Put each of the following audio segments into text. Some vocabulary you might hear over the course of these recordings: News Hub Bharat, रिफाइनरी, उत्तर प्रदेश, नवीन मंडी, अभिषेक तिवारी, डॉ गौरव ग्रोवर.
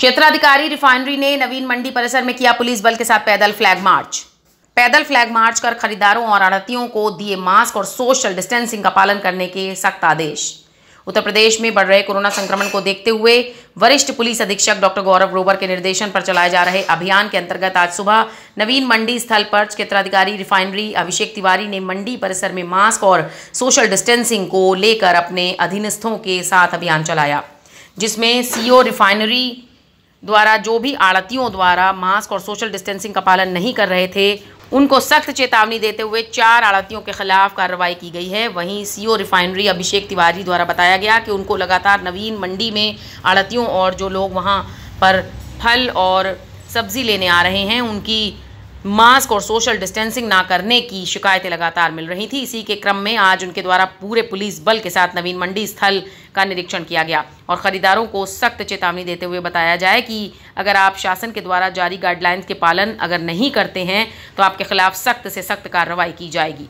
क्षेत्राधिकारी रिफाइनरी ने नवीन मंडी परिसर में किया पुलिस बल के साथ पैदल फ्लैग मार्च कर खरीदारों और आढ़तियों को दिए मास्क और सोशल डिस्टेंसिंग का पालन करने के सख्त आदेश। उत्तर प्रदेश में बढ़ रहे कोरोना संक्रमण को देखते हुए वरिष्ठ पुलिस अधीक्षक डॉक्टर गौरव ग्रोवर के निर्देशन पर चलाए जा रहे अभियान के अंतर्गत आज सुबह नवीन मंडी स्थल पर क्षेत्राधिकारी रिफाइनरी अभिषेक तिवारी ने मंडी परिसर में मास्क और सोशल डिस्टेंसिंग को लेकर अपने अधीनस्थों के साथ अभियान चलाया, जिसमें CO रिफाइनरी द्वारा जो भी आढ़तियों द्वारा मास्क और सोशल डिस्टेंसिंग का पालन नहीं कर रहे थे उनको सख्त चेतावनी देते हुए 4 आढ़तियों के खिलाफ कार्रवाई की गई है। वहीं CO रिफाइनरी अभिषेक तिवारी द्वारा बताया गया कि उनको लगातार नवीन मंडी में आढ़तियों और जो लोग वहां पर फल और सब्जी लेने आ रहे हैं उनकी मास्क और सोशल डिस्टेंसिंग ना करने की शिकायतें लगातार मिल रही थी। इसी के क्रम में आज उनके द्वारा पूरे पुलिस बल के साथ नवीन मंडी स्थल का निरीक्षण किया गया और खरीदारों को सख्त चेतावनी देते हुए बताया जाए कि अगर आप शासन के द्वारा जारी गाइडलाइंस के पालन अगर नहीं करते हैं तो आपके खिलाफ सख्त से सख्त कार्रवाई की जाएगी।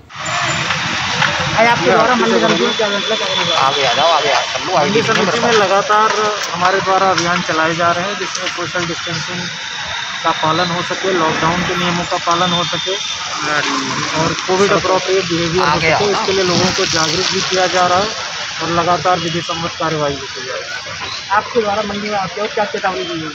लगातार हमारे द्वारा अभियान चलाए जा रहे हैं जिसमें सोशल डिस्टेंसिंग का पालन हो सके, लॉकडाउन के नियमों का पालन हो सके और कोविड अप्रोप्रिएट बिहेवियर हो सके, इसके लिए लोगों को जागरूक भी किया जा रहा है और लगातार विधि सम्मत कार्रवाई भी की जा रही है। आपके द्वारा मंडी में आपको क्या चेतावनी दी गई?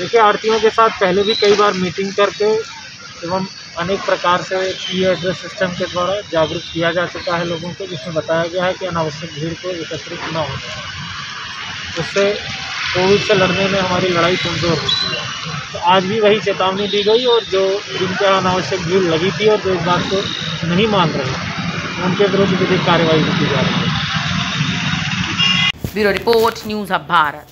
देखिए, आढ़तियों के साथ पहले भी कई बार मीटिंग करके एवं अनेक प्रकार से ई एड्रेस सिस्टम के द्वारा जागरूक किया जा चुका है लोगों को, जिसमें बताया गया है कि अनावश्यक भीड़ को एकत्रित न हो, उससे कोविड से लड़ने में हमारी लड़ाई कमज़ोर होती है। तो आज भी वही चेतावनी दी गई और जो जिनके अनावश्यक भीड़ लगी थी और जो इस बात को नहीं मान रहे उनके विरुद्ध विधिक कार्रवाई की जा रही है। Bureau report, news hub Bharat.